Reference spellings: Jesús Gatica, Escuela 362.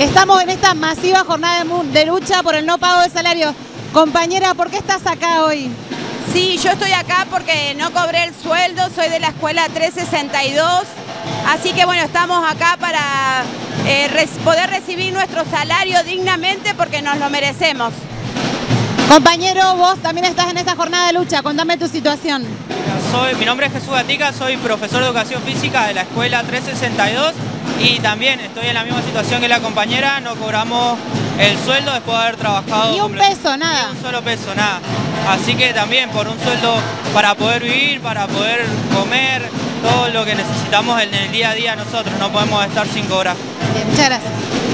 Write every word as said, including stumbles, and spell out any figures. Estamos en esta masiva jornada de lucha por el no pago de salario. Compañera, ¿por qué estás acá hoy? Sí, yo estoy acá porque no cobré el sueldo, soy de la Escuela tres sesenta y dos, así que bueno, estamos acá para eh, poder recibir nuestro salario dignamente porque nos lo merecemos. Compañero, vos también estás en esta jornada de lucha, contame tu situación. Soy, mi nombre es Jesús Gatica, soy profesor de Educación Física de la Escuela tres sesenta y dos y también estoy en la misma situación que la compañera, no cobramos el sueldo después de haber trabajado. Ni un peso, nada. Ni un solo peso, nada. Así que también por un sueldo para poder vivir, para poder comer, todo lo que necesitamos en el día a día nosotros, no podemos estar sin cobrar. Bien, muchas gracias.